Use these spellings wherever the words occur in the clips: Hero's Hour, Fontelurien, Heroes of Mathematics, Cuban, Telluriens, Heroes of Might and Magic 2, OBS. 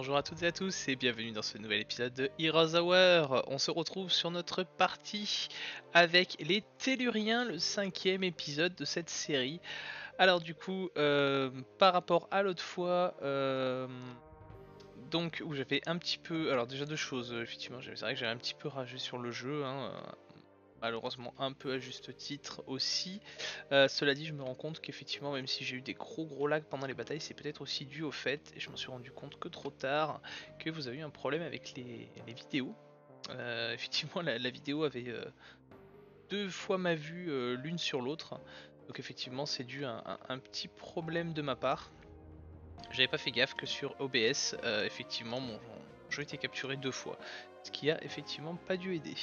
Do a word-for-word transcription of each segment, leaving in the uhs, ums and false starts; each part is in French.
Bonjour à toutes et à tous et bienvenue dans ce nouvel épisode de Hero's Hour. On se retrouve sur notre partie avec les Telluriens, le cinquième épisode de cette série. Alors du coup, euh, par rapport à l'autre fois, euh, donc où j'avais un petit peu... Alors déjà deux choses, effectivement, c'est vrai que j'avais un petit peu ragé sur le jeu, hein, euh, malheureusement un peu à juste titre aussi. Euh, cela dit, je me rends compte qu'effectivement, même si j'ai eu des gros gros lags pendant les batailles, c'est peut-être aussi dû au fait, et je m'en suis rendu compte que trop tard, que vous avez eu un problème avec les, les vidéos. Euh, effectivement, la, la vidéo avait euh, deux fois ma vue euh, l'une sur l'autre, donc effectivement c'est dû à un, à un petit problème de ma part. J'avais pas fait gaffe que sur O B S, euh, effectivement, mon jeu était capturé deux fois, ce qui a effectivement pas dû aider.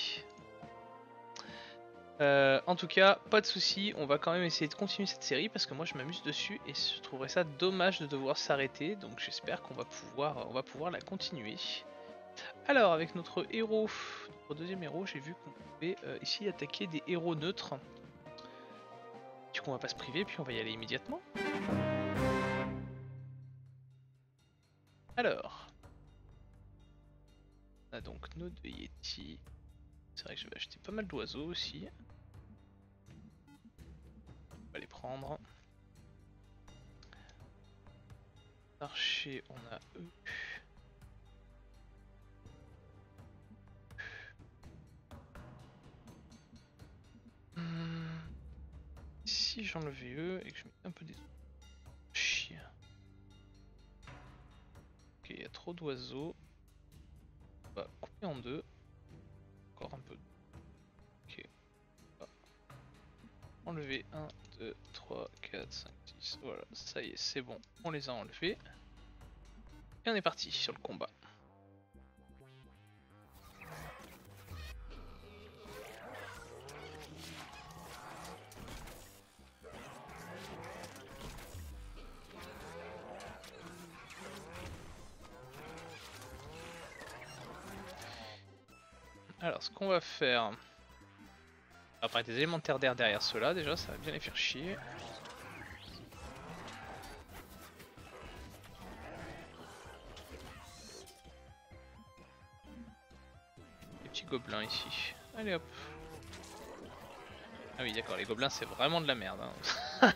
Euh, en tout cas, pas de soucis, on va quand même essayer de continuer cette série parce que moi je m'amuse dessus et je trouverais ça dommage de devoir s'arrêter, donc j'espère qu'on va pouvoir, on va pouvoir la continuer. Alors avec notre héros, notre deuxième héros, j'ai vu qu'on pouvait euh, ici attaquer des héros neutres. Du coup on va pas se priver, puis on va y aller immédiatement. Alors, on a donc nos deux Yeti. C'est vrai que je vais acheter pas mal d'oiseaux aussi. On va les prendre. Archer, on a eux. Hum, si j'enlevais eux et que je mettais un peu des chiens. Ok, il y a trop d'oiseaux. On va couper en deux. Encore un peu. Ok. Voilà. Enlever un, deux, trois, quatre, cinq, six. Voilà, ça y est, c'est bon. On les a enlevés. Et on est parti sur le combat. Alors ce qu'on va faire, après des élémentaires d'air derrière ceux-là, déjà ça va bien les faire chier. Les petits gobelins ici, allez hop. Ah oui d'accord, les gobelins c'est vraiment de la merde hein.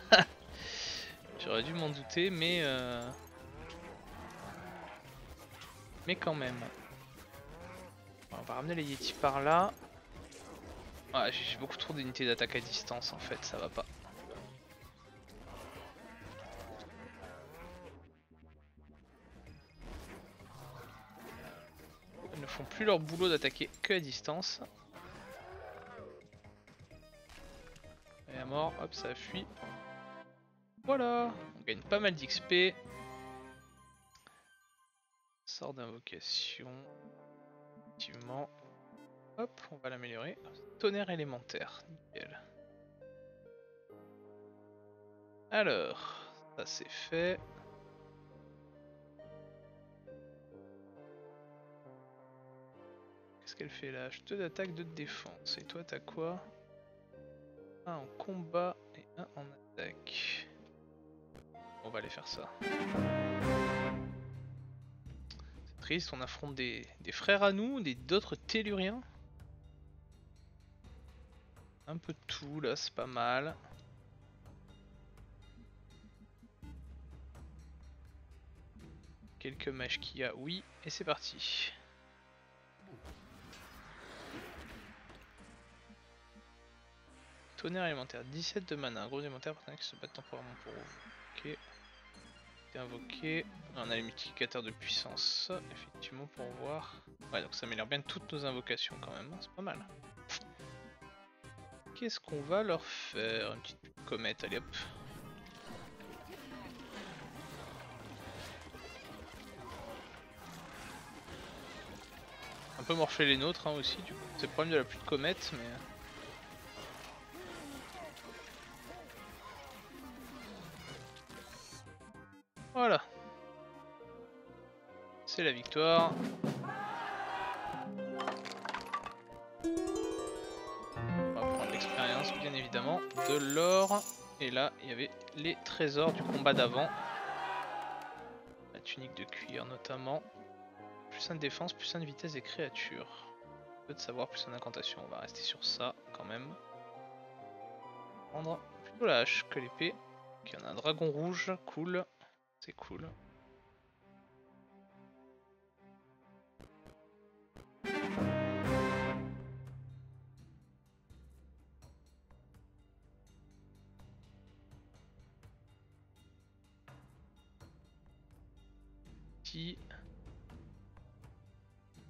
J'aurais dû m'en douter mais euh... mais quand même. On va ramener les Yeti par là. Ah, j'ai beaucoup trop d'unités d'attaque à distance en fait, ça va pas. Ils ne font plus leur boulot d'attaquer que à distance. Et à mort, hop, ça fuit. Voilà, on gagne pas mal d'X P. Sort d'invocation. Effectivement, hop, on va l'améliorer. Tonnerre élémentaire, nickel. Alors, ça c'est fait. Qu'est-ce qu'elle fait là? deux d'attaque, deux de défense. Et toi, t'as quoi? Un en combat et un en attaque. On va aller faire ça. On affronte des, des frères à nous, des d'autres Telluriens. Un peu de tout là, c'est pas mal. Quelques mages qu'il y a, oui, et c'est parti. Tonnerre élémentaire, dix-sept de mana, un gros élémentaire partenaire qui se bat temporairement pour vous. Ok. Invoqué, on a les multiplicateurs de puissance, effectivement, pour voir. Ouais, donc ça améliore bien toutes nos invocations quand même, c'est pas mal. Qu'est-ce qu'on va leur faire? Une petite comète, allez hop. Un peu morfler les nôtres hein, aussi, du coup. C'est le problème de la pluie de comète, mais. Voilà, c'est la victoire. On va prendre l'expérience bien évidemment, de l'or. Et là il y avait les trésors du combat d'avant. La tunique de cuir notamment. plus un de défense, plus un de vitesse des créatures. Peu de savoir, plus un d'incantation. On va rester sur ça quand même. Prendre plutôt la hache que l'épée. Ok, on a un dragon rouge, cool. C'est cool.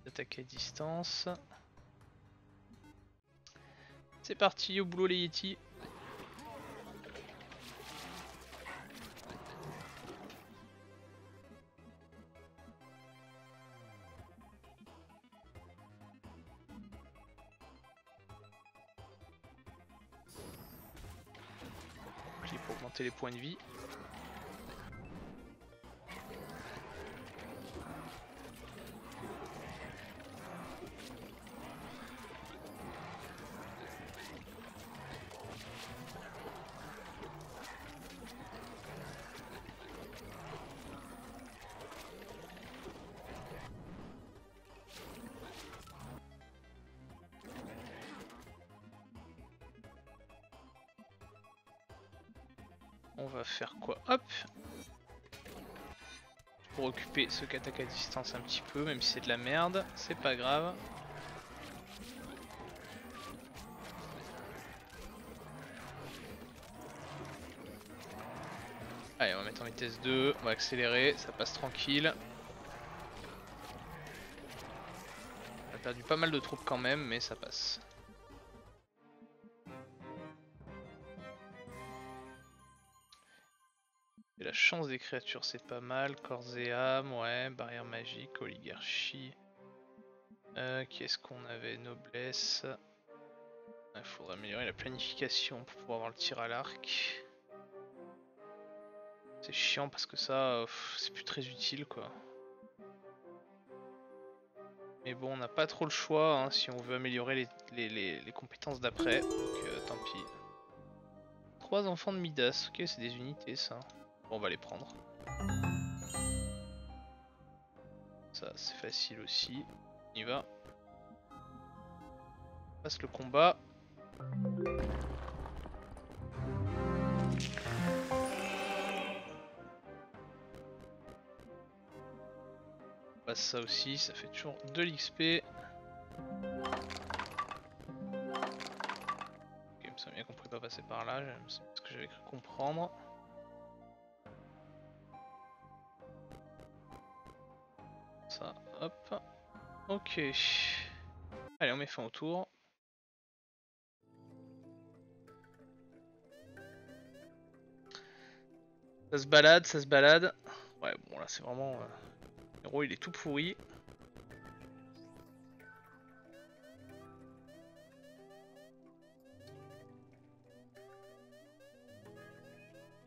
Attaquer à distance. C'est parti, au boulot les Yétis. Bouclier pour augmenter les points de vie. On va faire quoi? Hop! Pour occuper ceux qui attaquent à distance un petit peu, même si c'est de la merde, c'est pas grave. Allez, on va mettre en vitesse deux, on va accélérer, ça passe tranquille. On a perdu pas mal de troupes quand même, mais ça passe. La chance des créatures, c'est pas mal. Corps et âme, ouais. Barrière magique, oligarchie. Euh, Qu'est-ce qu'on avait? Noblesse. Il ouais, faudrait améliorer la planification pour pouvoir avoir le tir à l'arc. C'est chiant parce que ça, c'est plus très utile quoi. Mais bon, on n'a pas trop le choix hein, si on veut améliorer les, les, les, les compétences d'après. Donc euh, tant pis. Trois enfants de Midas. Ok, c'est des unités ça. On va les prendre. Ça c'est facile aussi. On y va. On passe le combat. On passe ça aussi, ça fait toujours de l'X P. Okay, il me semble bien qu'on ne pouvait pas passer par là, c'est ce que j'avais cru comprendre. Ça, hop, ok. Allez, on met fin au tour. Ça se balade, ça se balade. Ouais, bon, là c'est vraiment. Euh... Le héros il est tout pourri.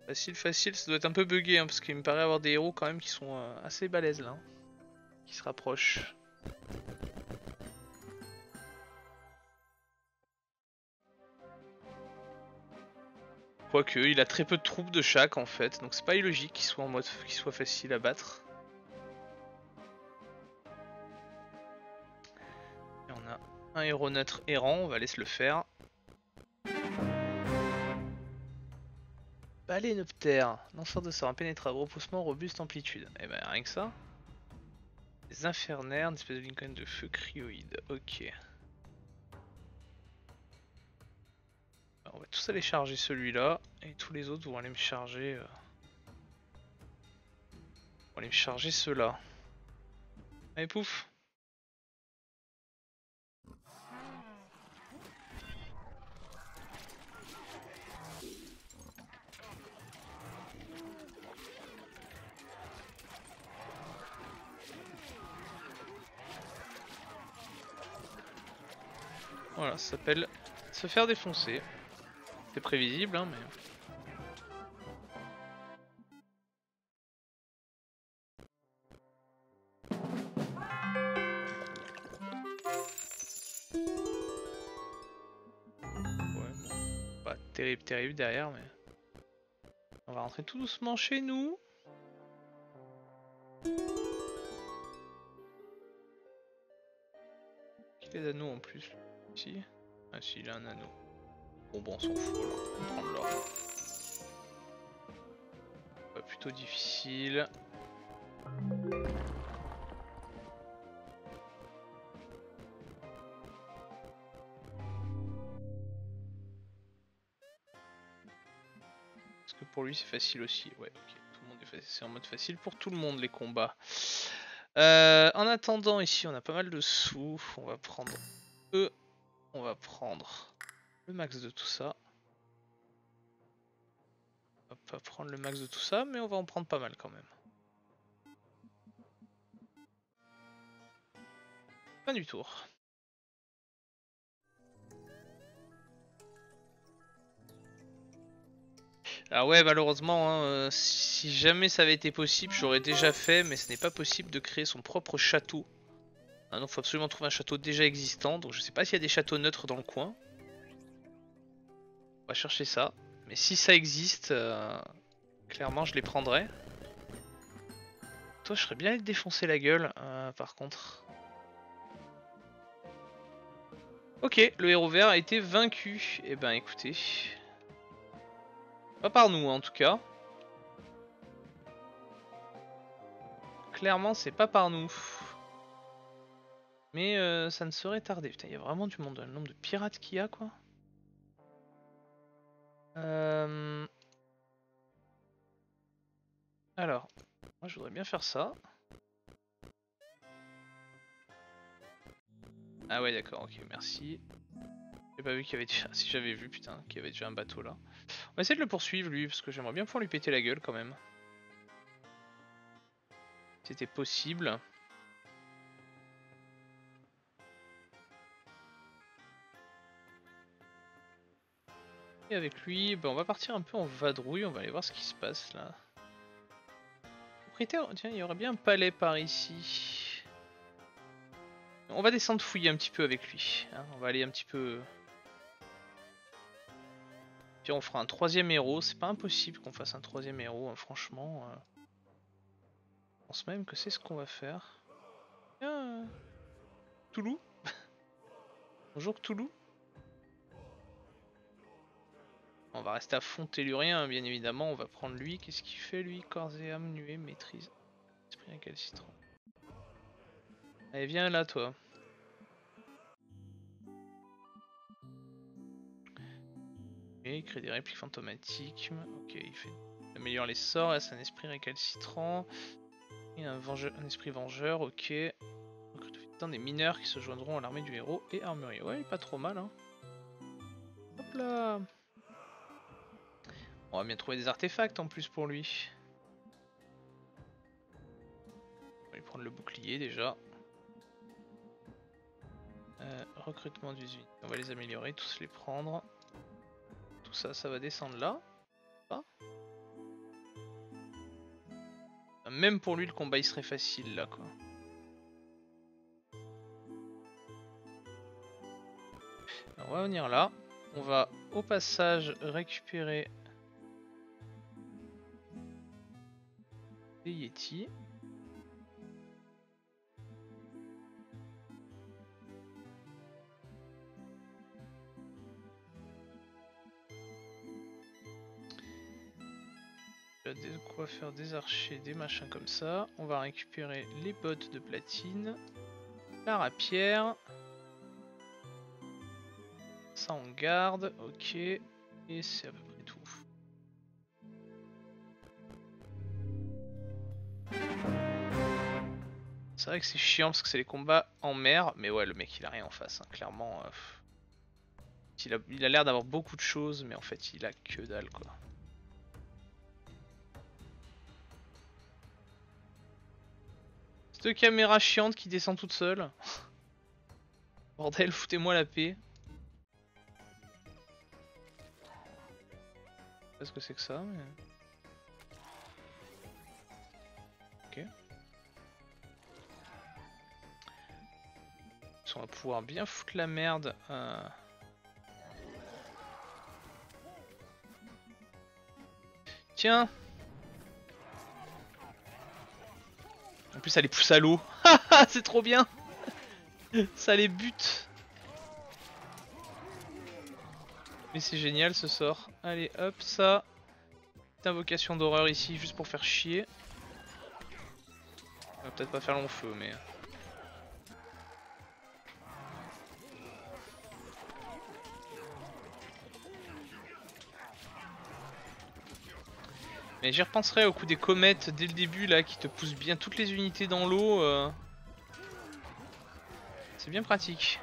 Facile, facile, ça doit être un peu bugué hein, parce qu'il me paraît avoir des héros quand même qui sont euh, assez balèzes là. Hein. Qui se rapproche. Quoique, il a très peu de troupes de chaque en fait, donc c'est pas illogique qu'il soit en mode qu'il soit facile à battre. Et on a un héros neutre errant, on va laisser le faire. Baleinoptère, lanceur de sort impénétrable, repoussement, robuste, amplitude. Et ben rien que ça. Les infernaires, une espèce de Lincoln de feu cryoïde, ok. Alors on va tous aller charger celui-là, et tous les autres vont aller me charger... Euh... vont aller me charger ceux-là. Allez pouf! Voilà, ça s'appelle se faire défoncer. C'est prévisible, hein, mais... Ouais, bon, pas terrible, terrible derrière, mais... On va rentrer tout doucement chez nous. J'ai des anneaux en plus ici. Ah si, il a un anneau. Bon bon, on s'en fout là, on va prendre l'or. Pas plutôt difficile. Parce que pour lui c'est facile aussi. Ouais, ok. C'est en mode facile pour tout le monde les combats. Euh, en attendant, ici on a pas mal de sous. On va prendre eux. On va prendre le max de tout ça. On va pas prendre le max de tout ça, mais on va en prendre pas mal quand même. Fin du tour. Alors ouais, malheureusement, hein, euh, si jamais ça avait été possible, j'aurais déjà fait, mais ce n'est pas possible de créer son propre château. Ah non, faut absolument trouver un château déjà existant, donc je sais pas s'il y a des châteaux neutres dans le coin. On va chercher ça, mais si ça existe, euh, clairement je les prendrai. Toi, je serais bien allé te défoncer la gueule, euh, par contre. Ok, le héros vert a été vaincu. Eh ben écoutez... Pas par nous, hein, en tout cas. Clairement, c'est pas par nous. Mais euh, ça ne serait tardé. Putain, il y a vraiment du monde. Le nombre de pirates qu'il y a, quoi. Euh... Alors, moi, je voudrais bien faire ça. Ah ouais, d'accord, ok, merci. J'ai pas vu qu'il y avait déjà... Si j'avais vu, putain, qu'il y avait déjà un bateau, là. On va essayer de le poursuivre lui, parce que j'aimerais bien pouvoir lui péter la gueule quand même. C'était possible. Et avec lui, bah on va partir un peu en vadrouille, on va aller voir ce qui se passe là. Propriétaire, tiens, il y aurait bien un palais par ici. On va descendre fouiller un petit peu avec lui. Hein. On va aller un petit peu... Puis on fera un troisième héros, c'est pas impossible qu'on fasse un troisième héros, hein. Franchement. Euh... Je pense même que c'est ce qu'on va faire. Tiens, euh... Toulou. Bonjour Toulou. On va rester à Fontelurien, hein, bien évidemment, on va prendre lui. Qu'est-ce qu'il fait lui? Corps et âme, nuée, maîtrise. Esprit récalcitrant. Allez, viens là toi. Il crée des répliques fantomatiques. Ok, il, fait... il améliore les sorts. C'est un esprit récalcitrant. Et un, vengeur... un esprit vengeur. Ok. Donc, des mineurs qui se joindront à l'armée du héros et armurier. Ouais, pas trop mal. Hein. Hop là. On va bien trouver des artefacts en plus pour lui. On va lui prendre le bouclier déjà. Euh, recrutement d'usine. On va les améliorer, tous les prendre. Ça, ça va descendre là. Ah. Même pour lui, le combat il serait facile là, quoi. Alors, on va venir là. On va au passage récupérer des Yétis. De quoi faire des archers, des machins comme ça. On va récupérer les bottes de platine, la rapière, ça on garde, ok, et c'est à peu près tout. C'est vrai que c'est chiant parce que c'est les combats en mer, mais ouais, le mec il a rien en face, hein. Clairement. Euh, il a il a l'air d'avoir beaucoup de choses, mais en fait il a que dalle, quoi. Deux caméras chiantes qui descend toute seule. Bordel, foutez-moi la paix. Je sais pas ce que c'est que ça, mais... Ok. On va pouvoir bien foutre la merde. Euh... Tiens! En plus, elle les pousse à l'eau. C'est trop bien. Ça les bute. Mais c'est génial ce sort. Allez hop, ça. Petite invocation d'horreur ici juste pour faire chier. On va peut-être pas faire long feu mais... Mais j'y repenserai au coup des comètes dès le début là qui te poussent bien toutes les unités dans l'eau. Euh... C'est bien pratique.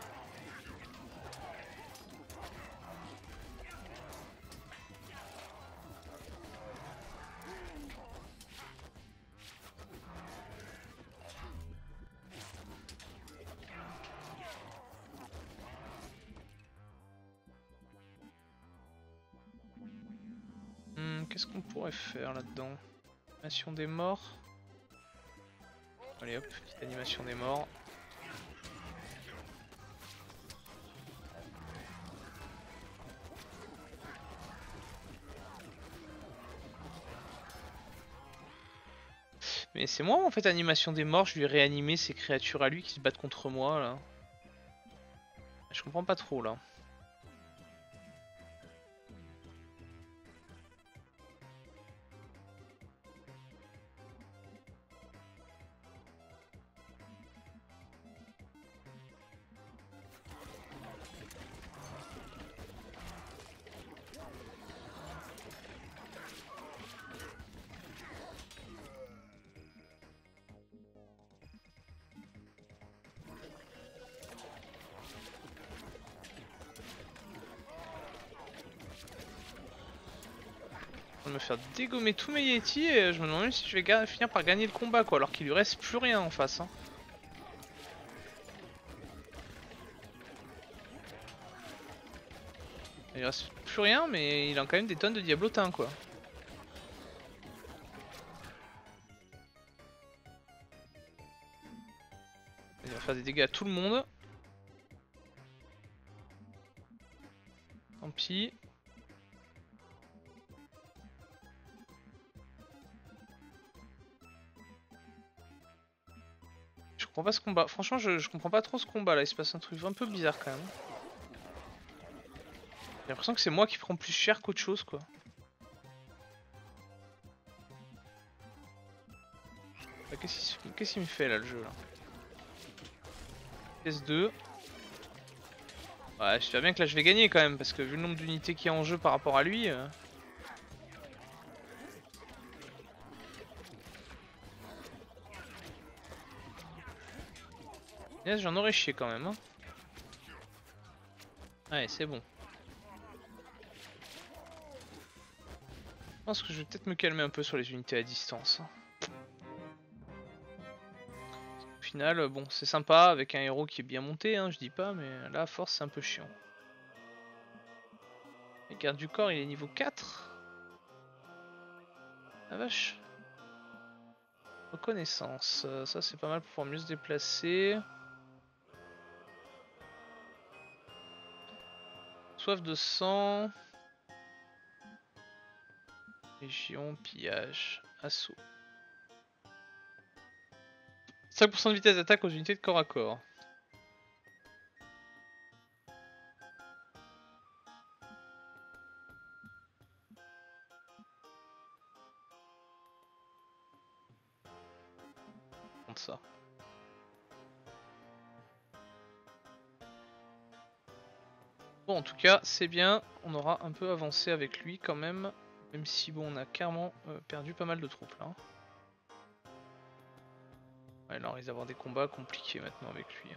Qu'est-ce qu'on pourrait faire là-dedans? Animation des morts. Allez hop, petite animation des morts. Mais c'est moi en fait, animation des morts, je lui ai réanimé ces créatures à lui qui se battent contre moi là. Je comprends pas trop là. Me faire dégommer tous mes yétis et je me demande même si je vais finir par gagner le combat quoi, alors qu'il lui reste plus rien en face hein. Il lui reste plus rien mais il a quand même des tonnes de diablotins quoi. Il va faire des dégâts à tout le monde. Tant pis. Je comprends pas ce combat, franchement je, je comprends pas trop ce combat là, il se passe un truc un peu bizarre quand même. J'ai l'impression que c'est moi qui prends plus cher qu'autre chose quoi. Ah, qu'est-ce qu'il qu'est-ce qu'il me fait là le jeu là? Pièce deux. Ouais, j'espère bien que là je vais gagner quand même parce que vu le nombre d'unités qu'il y a en jeu par rapport à lui... Euh... Yes, j'en aurais chié quand même. Hein. Allez, c'est bon. Je pense que je vais peut-être me calmer un peu sur les unités à distance. Au final, bon, c'est sympa avec un héros qui est bien monté, hein, je dis pas, mais là, à force, c'est un peu chiant. Les gardes du corps, il est niveau quatre. La vache. Reconnaissance. Ça, c'est pas mal pour pouvoir mieux se déplacer. Soif de sang, légion, pillage, assaut. cinq pour cent de vitesse d'attaque aux unités de corps à corps. Compte ça. Bon, en tout cas c'est bien, on aura un peu avancé avec lui quand même, même si bon on a carrément euh, perdu pas mal de troupes là. Ouais, là on risque d'avoir des combats compliqués maintenant avec lui.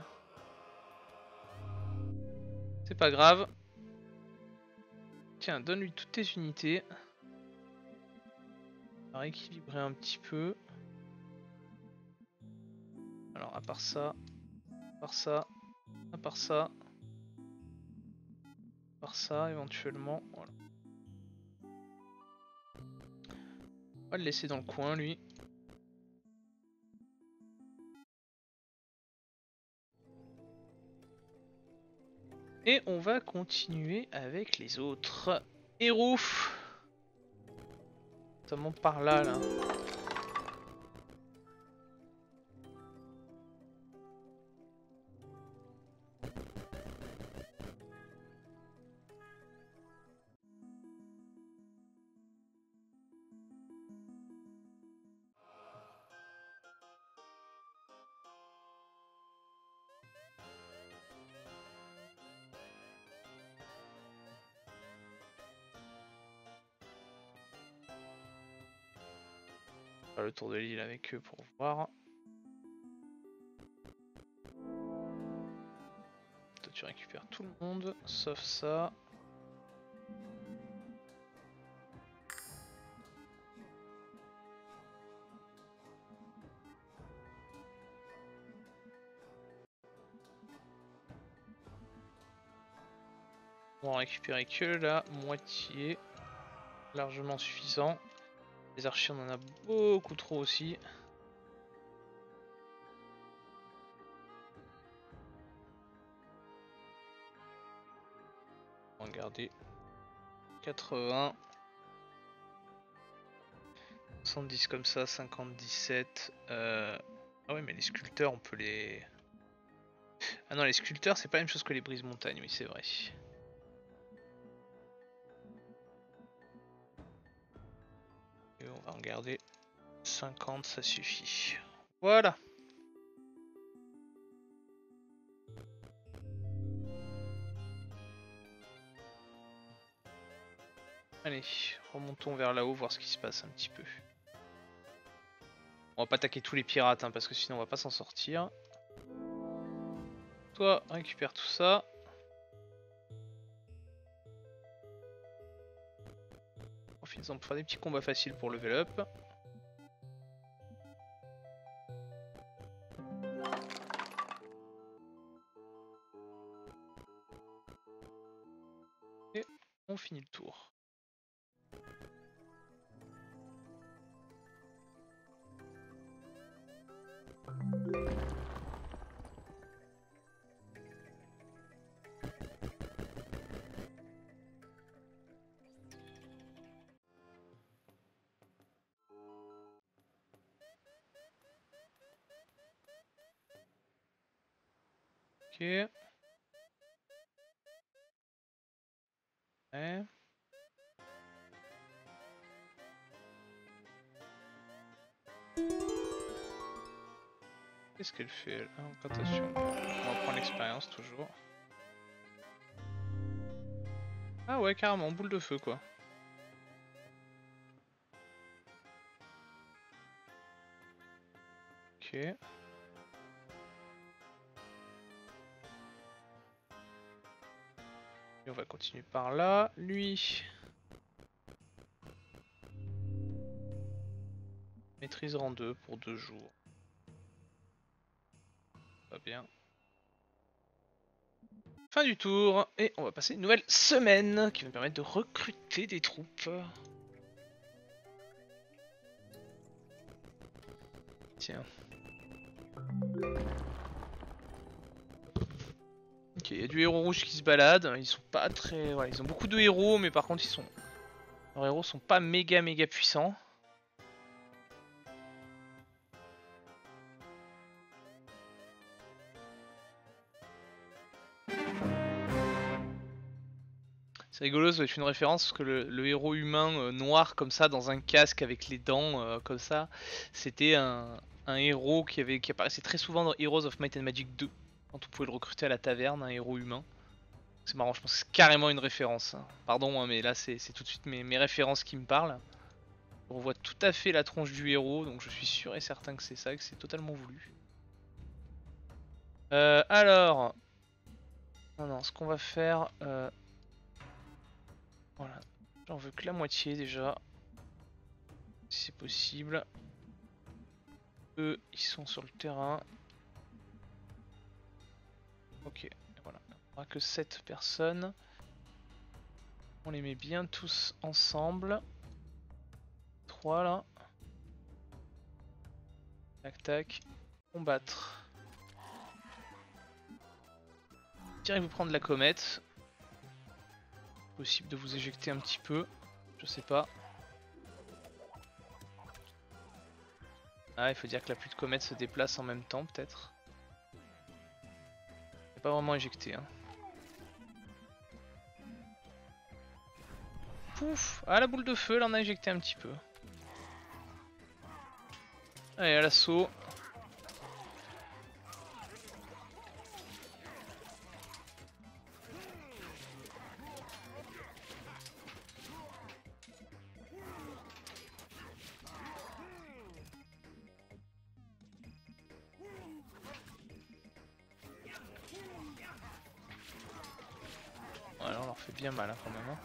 C'est pas grave. Tiens, donne lui toutes tes unités. On va rééquilibrer un petit peu. Alors à part ça, à part ça, à part ça. Ça éventuellement, voilà. On va le laisser dans le coin lui. Et on va continuer avec les autres héros. Notamment par là là. le tour de l'île avec eux pour voir. Toi tu récupères tout le monde, sauf ça. On va récupérer que la moitié, largement suffisant. Les archers on en a beaucoup trop aussi. Regardez, quatre-vingts, soixante-dix comme ça, cinquante-dix-sept. Euh... Ah oui mais les sculpteurs on peut les... Ah non les sculpteurs c'est pas la même chose que les brises-montagnes, oui c'est vrai. On va regarder, cinquante ça suffit, voilà. Allez, remontons vers là-haut, voir ce qui se passe un petit peu. On va pas attaquer tous les pirates hein, parce que sinon on va pas s'en sortir. Toi, récupère tout ça. On peut faire des petits combats faciles pour level up. Et on finit le tour. Okay. Ouais. Qu'est-ce qu'elle fait elle? Ah, attention, on va prendre l'expérience toujours. Ah ouais carrément, boule de feu quoi. Ok. On va continuer par là, lui. Maîtrise rang deux pour deux jours. Pas bien. Fin du tour, et on va passer une nouvelle semaine qui va me permettre de recruter des troupes. Tiens. Ok, il y a du héros rouge qui se balade, ils sont pas très... Voilà, ils ont beaucoup de héros, mais par contre ils sont... Leurs héros sont pas méga méga puissants. C'est rigolo, ça doit être une référence, parce que le, le héros humain euh, noir comme ça, dans un casque avec les dents euh, comme ça, c'était un, un héros qui, avait, qui apparaissait très souvent dans Heroes of Might and Magic deux. Quand on pouvait le recruter à la taverne, un héros humain. C'est marrant, je pense que c'est carrément une référence. Pardon, hein, mais là c'est tout de suite mes, mes références qui me parlent. On voit tout à fait la tronche du héros, donc je suis sûr et certain que c'est ça, que c'est totalement voulu. Euh, alors... Non, non, ce qu'on va faire... Euh... Voilà, j'en veux que la moitié déjà. Si c'est possible. Eux, ils sont sur le terrain. Ok, voilà, on n'aura que sept personnes. On les met bien tous ensemble. trois là. Tac tac. Combattre. Direct vous prendre la comète. Possible de vous éjecter un petit peu. Je sais pas. Ah, il faut dire que la pluie de comète se déplace en même temps, peut-être. Pas vraiment éjecté hein. Pouf, ah la boule de feu là on a éjecté un petit peu. Allez à l'assaut. fait bien mal hein, quand même. Hein.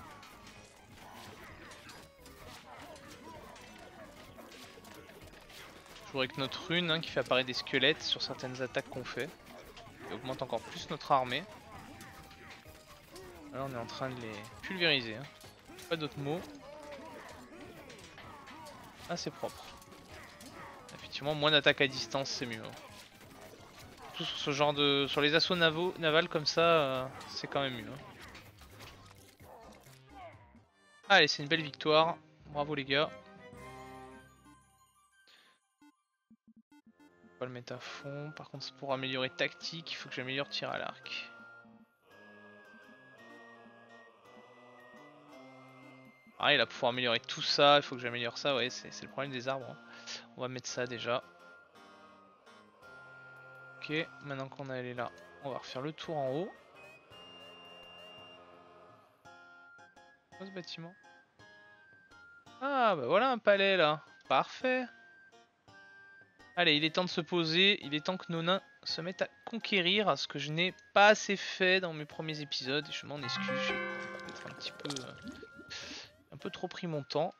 Toujours avec notre rune hein, qui fait apparaître des squelettes sur certaines attaques qu'on fait. Et augmente encore plus notre armée. Là on est en train de les pulvériser. Hein. Pas d'autres mots. Ah c'est propre. Effectivement moins d'attaques à distance c'est mieux. Hein. Tout sur ce genre de. Sur les assauts navaux, navals comme ça, euh, c'est quand même mieux. Hein. Allez, c'est une belle victoire. Bravo les gars. On va le mettre à fond. Par contre, pour améliorer tactique, il faut que j'améliore tir à l'arc. Pareil, là, pour améliorer tout ça, il faut que j'améliore ça. Ouais, c'est le problème des arbres. Hein. On va mettre ça déjà. Ok, maintenant qu'on est allé là, on va refaire le tour en haut. Ce bâtiment. Ah bah voilà un palais là, parfait. Allez, il est temps de se poser, il est temps que nos nains se mettent à conquérir, ce que je n'ai pas assez fait dans mes premiers épisodes. Je m'en excuse, j'ai peut-être un petit peu, euh, un peu trop pris mon temps.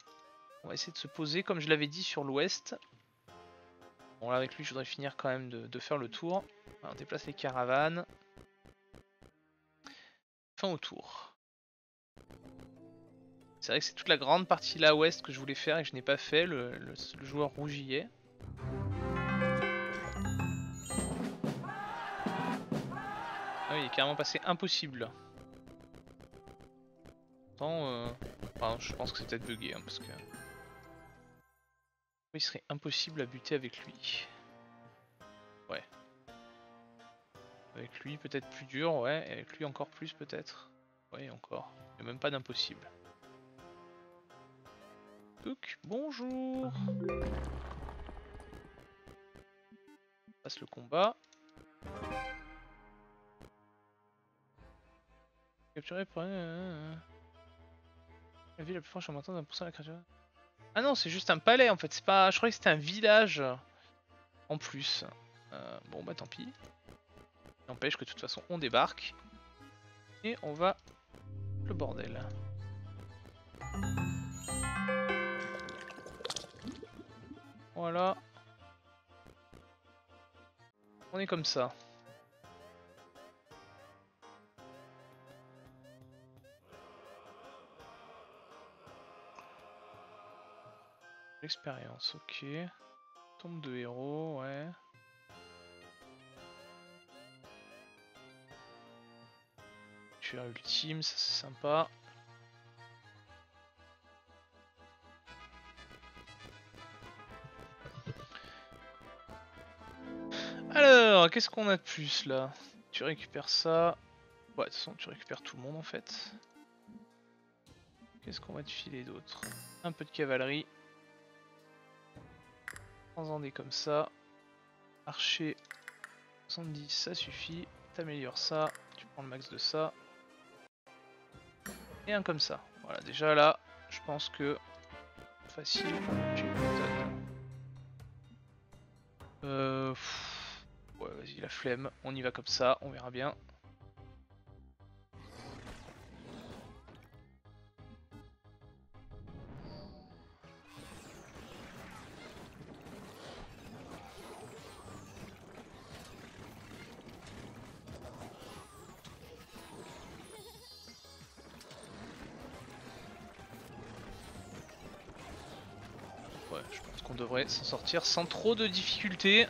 On va essayer de se poser comme je l'avais dit sur l'ouest. Bon là avec lui je voudrais finir quand même de, de faire le tour. Alors, on déplace les caravanes. Fin au tour. C'est vrai que c'est toute la grande partie là ouest que je voulais faire et que je n'ai pas fait, le, le, le joueur rougillait. Ah oui, il est carrément passé impossible là. Pourtant, euh... enfin, je pense que c'est peut-être bugué hein, parce que... Il serait impossible à buter avec lui. Ouais. Avec lui peut-être plus dur, ouais, et avec lui encore plus peut-être. Ouais, encore. Il n'y a même pas d'impossible. Donc, bonjour. On passe le combat. Capturer pour euh... la ville la plus proche en maintenant d'un pour cent la créature. Ah non, c'est juste un palais en fait. C'est pas. Je croyais que c'était un village en plus. Euh, bon bah tant pis. N'empêche que de toute façon on débarque et on va le bordel. Voilà. On est comme ça. L'expérience, ok. Tombe de héros, ouais. Tueur ultime, ça c'est sympa. Alors, qu'est-ce qu'on a de plus là? Tu récupères ça. Ouais, de toute façon, tu récupères tout le monde en fait. Qu'est-ce qu'on va te filer d'autre? Un peu de cavalerie. Prends-en des comme ça. Archer soixante-dix, ça suffit. T'améliores ça. Tu prends le max de ça. Et un comme ça. Voilà, déjà là, je pense que. Facile. Tu euh. Pff. Ouais, vas-y, la flemme, on y va comme ça, on verra bien. Ouais, je pense qu'on devrait s'en sortir sans trop de difficultés.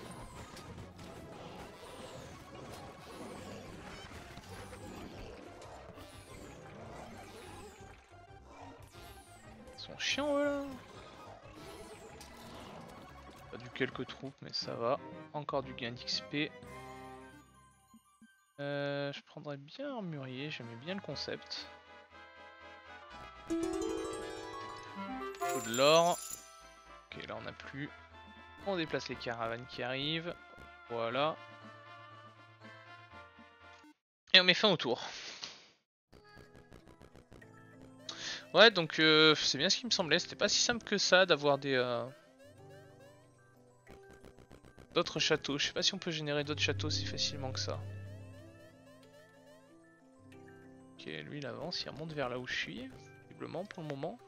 Quelques troupes, mais ça va. Encore du gain d'X P. Euh, je prendrais bien armurier, j'aimais bien le concept. Faut de l'or. Ok, là on n'a plus. On déplace les caravanes qui arrivent. Voilà. Et on met fin au tour. Ouais, donc euh, c'est bien ce qui me semblait. C'était pas si simple que ça d'avoir des... Euh... d'autres châteaux, je sais pas si on peut générer d'autres châteaux si facilement que ça. Ok, lui il avance, il remonte vers là où je suis, visiblement pour le moment.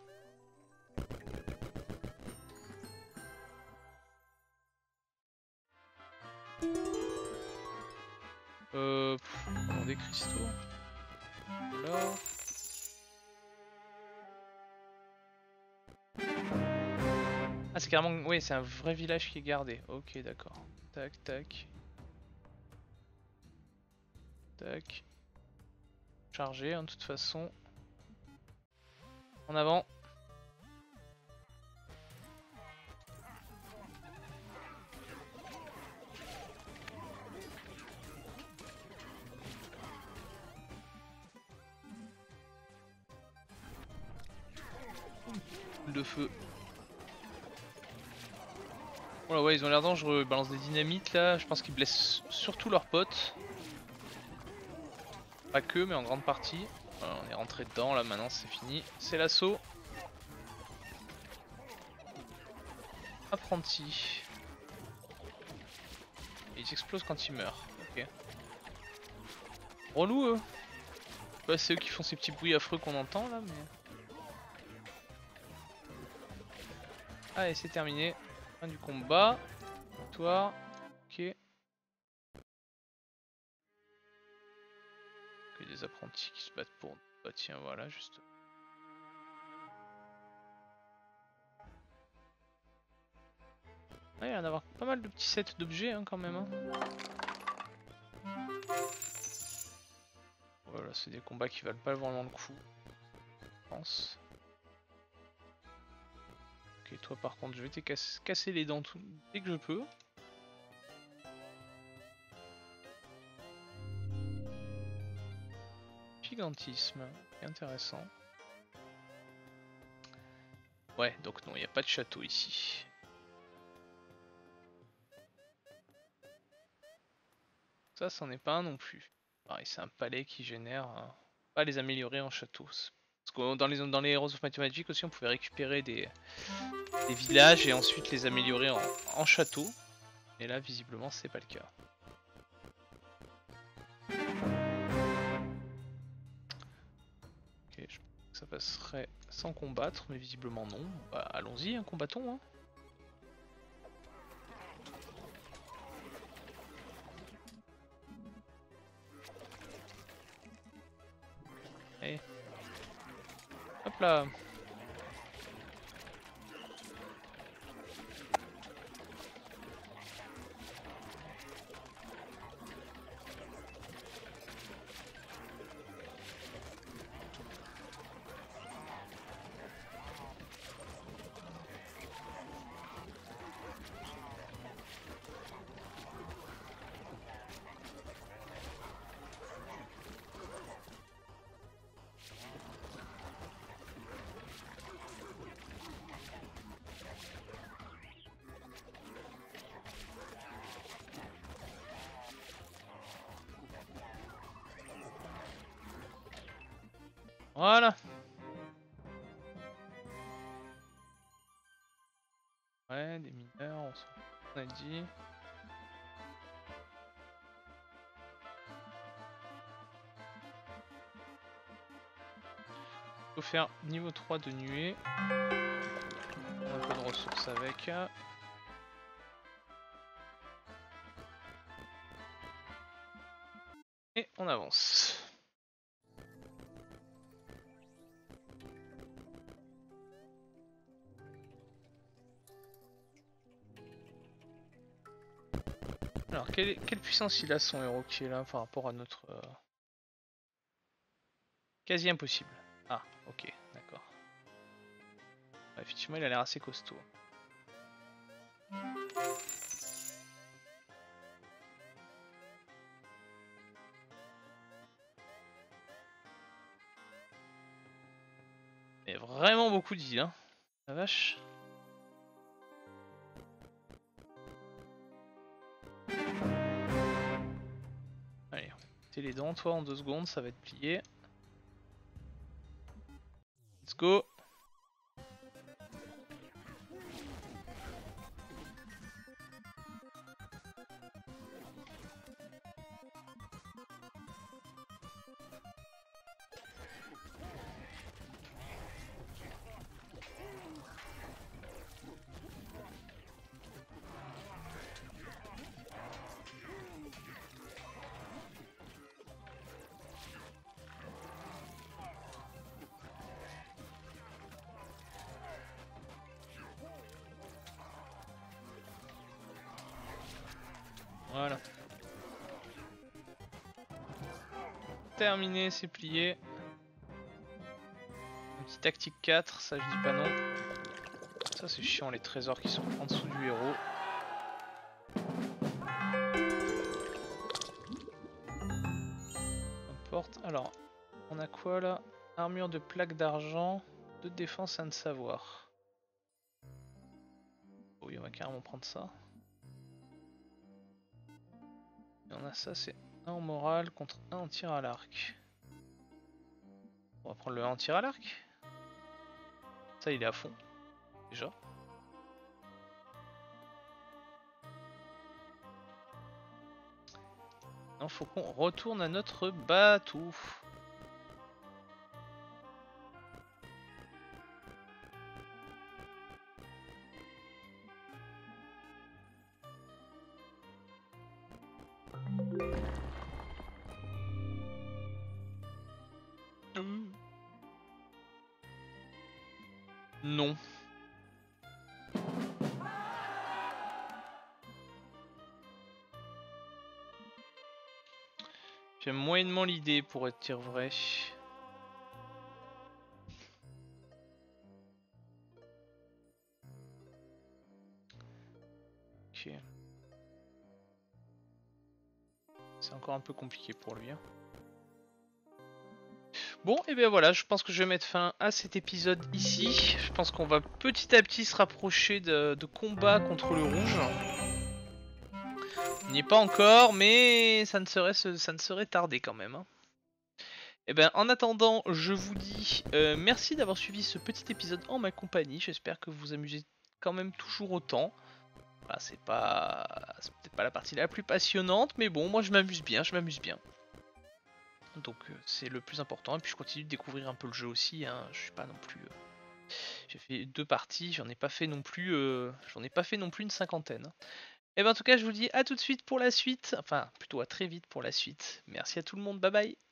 Euh... Pff, on des cristaux. Là... Ah c'est carrément... Oui, c'est un vrai village qui est gardé. Ok, d'accord. Tac, tac. Tac. Chargé, hein, de toute façon. En avant. De feu. Voilà, ouais, ils ont l'air dangereux. Ils balancent des dynamites là. Je pense qu'ils blessent surtout leurs potes. Pas que, mais en grande partie. Voilà, on est rentré dedans là. Maintenant, c'est fini. C'est l'assaut. Apprenti. Et ils explosent quand ils meurent. Ok. Relou eux. Bah, c'est eux qui font ces petits bruits affreux qu'on entend là. Mais... Allez, c'est terminé. Fin du combat. Victoire. Ok. Ok, des apprentis qui se battent pour. Bah tiens, voilà, juste. Ouais, il y en a avoir pas mal de petits sets d'objets hein, quand même. Hein. Voilà, c'est des combats qui valent pas vraiment le coup. Je pense. Et toi par contre je vais te casse casser les dents tout dès que je peux. Gigantisme, intéressant. Ouais donc non il n'y a pas de château ici. Ça c'en est pas un non plus. Pareil c'est un palais qui génère, hein. Pas les améliorer en château. Parce que dans les, dans les Heroes of Mathematics aussi on pouvait récupérer des, des villages et ensuite les améliorer en, en château. Et là visiblement c'est pas le cas. Ok, je pense que ça passerait sans combattre, mais visiblement non. Bah, allons-y, hein, combattons hein. Allez. Hop là. Voilà. Ouais, des mineurs, on, on a dit. Il faut faire niveau trois de nuée. On a un peu de ressources avec. Et on avance. Alors, quelle, quelle puissance il a son héros qui est là par rapport à notre... Euh... Quasi impossible. Ah, ok, d'accord. Ouais, effectivement, il a l'air assez costaud. Il y a vraiment beaucoup d'îles, hein. La vache. Les dents, toi, en deux secondes, ça va être plié. Let's go. Voilà. Terminé, c'est plié. Une petite tactique quatre, ça je dis pas non. Ça c'est chiant, les trésors qui sont en dessous du héros. N'importe. Alors, on a quoi là? Armure de plaque d'argent, de défense à ne savoir. Oui, on va carrément prendre ça. Et on a ça, c'est un en morale contre un en tir à l'arc. On va prendre le un en tir à l'arc. Ça, il est à fond, déjà. Non, faut qu'on retourne à notre bateau. Non. J'aime moyennement l'idée pour être vrai. Ok. C'est encore un peu compliqué pour lui. Hein. Bon, et bien voilà, je pense que je vais mettre fin à cet épisode ici. Je pense qu'on va petit à petit se rapprocher de, de combat contre le rouge. On n'y est pas encore, mais ça ne serait, ça ne serait tardé quand même. Hein. Et bien en attendant, je vous dis euh, merci d'avoir suivi ce petit épisode en ma compagnie. J'espère que vous vous amusez quand même toujours autant. Voilà, c'est pas, c'est peut-être pas la partie la plus passionnante, mais bon, moi je m'amuse bien, je m'amuse bien. Donc c'est le plus important, et puis je continue de découvrir un peu le jeu aussi, hein. Je suis pas non plus... Euh... J'ai fait deux parties, j'en ai pas fait non plus euh... j'en ai pas fait non plus une cinquantaine. Et ben en tout cas je vous dis à tout de suite pour la suite, enfin plutôt à très vite pour la suite. Merci à tout le monde, bye bye.